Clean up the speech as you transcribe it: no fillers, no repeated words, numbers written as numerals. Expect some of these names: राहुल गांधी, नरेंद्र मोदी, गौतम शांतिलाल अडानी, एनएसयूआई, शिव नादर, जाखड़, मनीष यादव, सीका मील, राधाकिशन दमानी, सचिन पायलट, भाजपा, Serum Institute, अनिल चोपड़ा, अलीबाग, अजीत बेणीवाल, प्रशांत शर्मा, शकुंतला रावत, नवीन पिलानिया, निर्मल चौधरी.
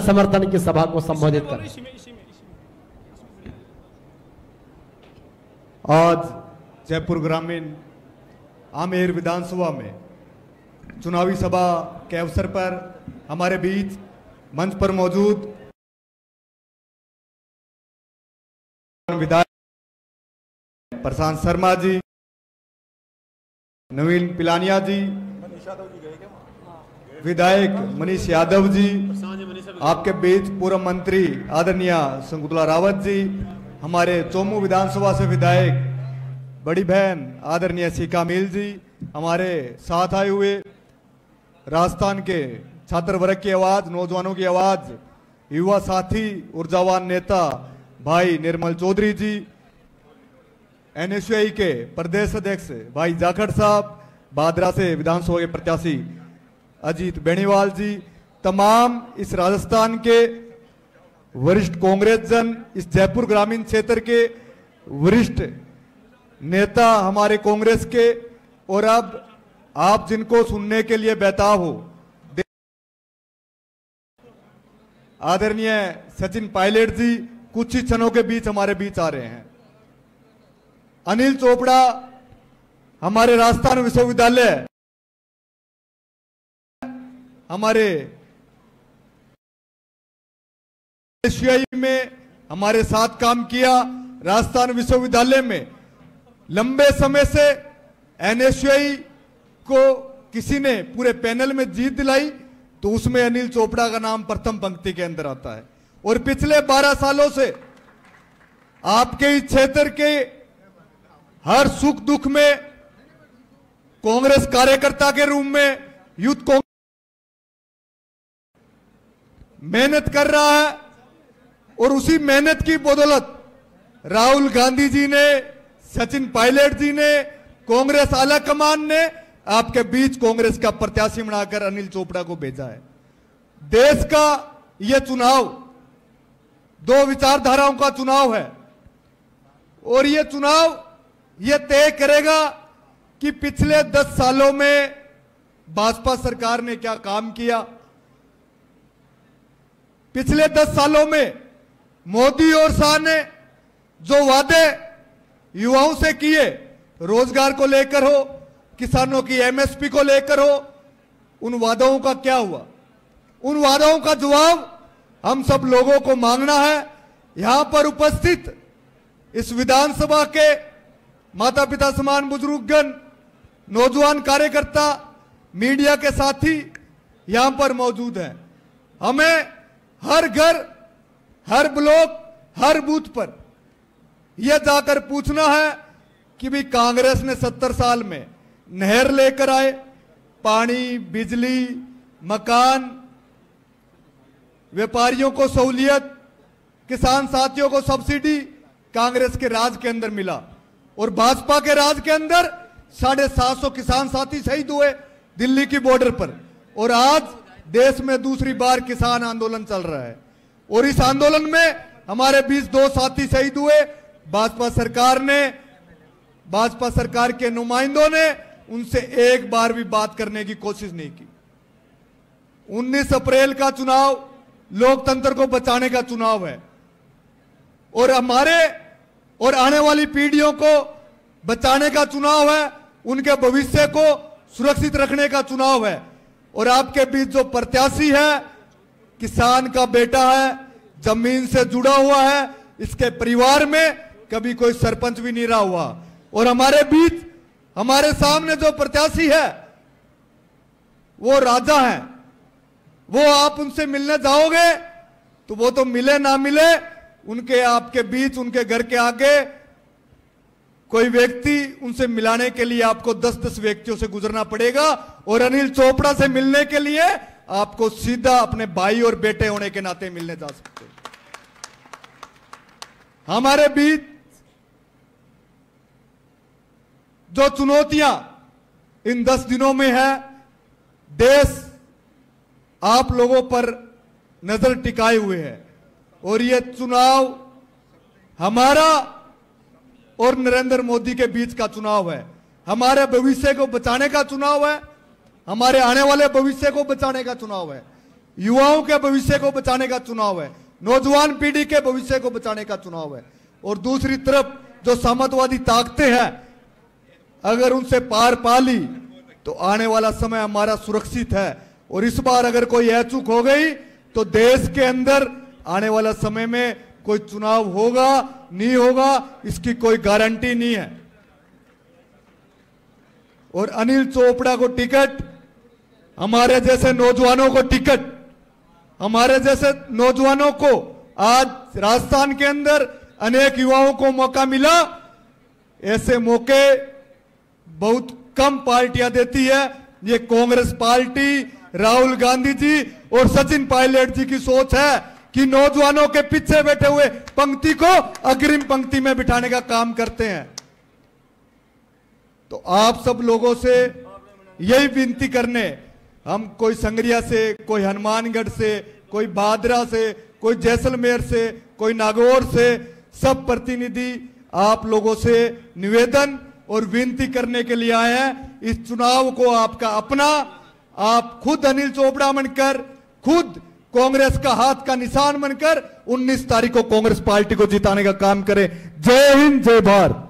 धर्म समर्थन की सभा को संबोधित कर। आज जयपुर ग्रामीण आमेर विधानसभा में चुनावी सभा के अवसर पर हमारे बीच मंच पर मौजूद विधायक प्रशांत शर्मा जी, नवीन पिलानिया जी, विधायक मनीष यादव जी, आपके बीच पूर्व मंत्री आदरणीय शकुंतला रावत जी, हमारे चोमू विधानसभा से विधायक बड़ी बहन आदरणीय सीका मील जी, हमारे साथ आए हुए राजस्थान के छात्र वर्ग की आवाज, नौजवानों की आवाज, युवा साथी, ऊर्जावान नेता भाई निर्मल चौधरी जी, एनएसयूआई के प्रदेश अध्यक्ष भाई जाखड़ साहब, बादरा से विधानसभा के प्रत्याशी अजीत बेणीवाल जी, तमाम इस राजस्थान के वरिष्ठ कांग्रेस जन, इस जयपुर ग्रामीण क्षेत्र के वरिष्ठ नेता हमारे कांग्रेस के, और अब आप जिनको सुनने के लिए बेताब हो, आदरणीय सचिन पायलट जी कुछ ही क्षणों के बीच हमारे बीच आ रहे हैं। अनिल चोपड़ा हमारे राजस्थान विश्वविद्यालय, हमारे एशियाई में हमारे साथ काम किया, राजस्थान विश्वविद्यालय में लंबे समय से एनएसयूआई को किसी ने पूरे पैनल में जीत दिलाई तो उसमें अनिल चोपड़ा का नाम प्रथम पंक्ति के अंदर आता है। और पिछले 12 सालों से आपके इस क्षेत्र के हर सुख दुख में कांग्रेस कार्यकर्ता के रूप में यूथ कांग्रेस मेहनत कर रहा है, और उसी मेहनत की बदौलत राहुल गांधी जी ने, सचिन पायलट जी ने, कांग्रेस आला कमान ने आपके बीच कांग्रेस का प्रत्याशी बनाकर अनिल चोपड़ा को भेजा है। देश का यह चुनाव दो विचारधाराओं का चुनाव है, और यह चुनाव यह तय करेगा कि पिछले 10 सालों में भाजपा सरकार ने क्या काम किया, पिछले 10 सालों में मोदी और शाह ने जो वादे युवाओं से किए, रोजगार को लेकर हो, किसानों की एमएसपी को लेकर हो, उन वादों का क्या हुआ। उन वादों का जवाब हम सब लोगों को मांगना है। यहां पर उपस्थित इस विधानसभा के माता पिता समान बुजुर्गगण, नौजवान कार्यकर्ता, मीडिया के साथी यहां पर मौजूद हैं। हमें हर घर, हर ब्लॉक, हर बूथ पर यह जाकर पूछना है कि भी कांग्रेस ने 70 साल में नहर लेकर आए, पानी, बिजली, मकान, व्यापारियों को सहूलियत, किसान साथियों को सब्सिडी कांग्रेस के राज के अंदर मिला, और भाजपा के राज के अंदर 750 किसान साथी शहीद हुए दिल्ली की बॉर्डर पर, और आज देश में दूसरी बार किसान आंदोलन चल रहा है, और इस आंदोलन में हमारे बीच 2 साथी शहीद हुए। भाजपा सरकार ने, भाजपा सरकार के नुमाइंदों ने उनसे एक बार भी बात करने की कोशिश नहीं की। 19 अप्रैल का चुनाव लोकतंत्र को बचाने का चुनाव है, और हमारे और आने वाली पीढ़ियों को बचाने का चुनाव है, उनके भविष्य को सुरक्षित रखने का चुनाव है। और आपके बीच जो प्रत्याशी है, किसान का बेटा है, जमीन से जुड़ा हुआ है, इसके परिवार में कभी कोई सरपंच भी नहीं रहा हुआ, और हमारे बीच हमारे सामने जो प्रत्याशी है वो राजा है। वो आप उनसे मिलने जाओगे तो वो तो मिले ना मिले, उनके आपके बीच उनके घर के आगे कोई व्यक्ति उनसे मिलाने के लिए आपको 10-10 व्यक्तियों से गुजरना पड़ेगा, और अनिल चोपड़ा से मिलने के लिए आपको सीधा अपने भाई और बेटे होने के नाते मिलने जा सकते। हमारे बीच जो चुनौतियां इन 10 दिनों में है, देश आप लोगों पर नजर टिकाए हुए है, और ये चुनाव हमारा और नरेंद्र मोदी के बीच का चुनाव है। हमारे भविष्य को बचाने का चुनाव है, हमारे आने वाले भविष्य को बचाने का चुनाव है। युवाओं के भविष्य को बचाने का चुनाव है, नौजवान पीढ़ी के भविष्य को बचाने का चुनाव है। और दूसरी तरफ जो सामंतवादी ताकतें हैं, अगर उनसे पार पा ली तो आने वाला समय हमारा सुरक्षित है। और इस बार अगर कोई यह चूक हो गई तो देश के अंदर आने वाला समय में कोई चुनाव होगा नहीं होगा इसकी कोई गारंटी नहीं है। और अनिल चोपड़ा को टिकट, हमारे जैसे नौजवानों को टिकट, हमारे जैसे नौजवानों को आज राजस्थान के अंदर अनेक युवाओं को मौका मिला, ऐसे मौके बहुत कम पार्टियां देती है। ये कांग्रेस पार्टी, राहुल गांधी जी और सचिन पायलट जी की सोच है कि नौजवानों के पीछे बैठे हुए पंक्ति को अग्रिम पंक्ति में बिठाने का काम करते हैं। तो आप सब लोगों से यही विनती करने, हम कोई संगरिया से, कोई हनुमानगढ़ से, कोई बादरा से, कोई जैसलमेर से, कोई नागौर से, सब प्रतिनिधि आप लोगों से निवेदन और विनती करने के लिए आए हैं। इस चुनाव को आपका अपना, आप खुद अनिल चोपड़ा बनकर, खुद कांग्रेस का हाथ का निशान बनकर 19 तारीख को कांग्रेस पार्टी को जिताने का काम करें। जय हिंद, जय भारत।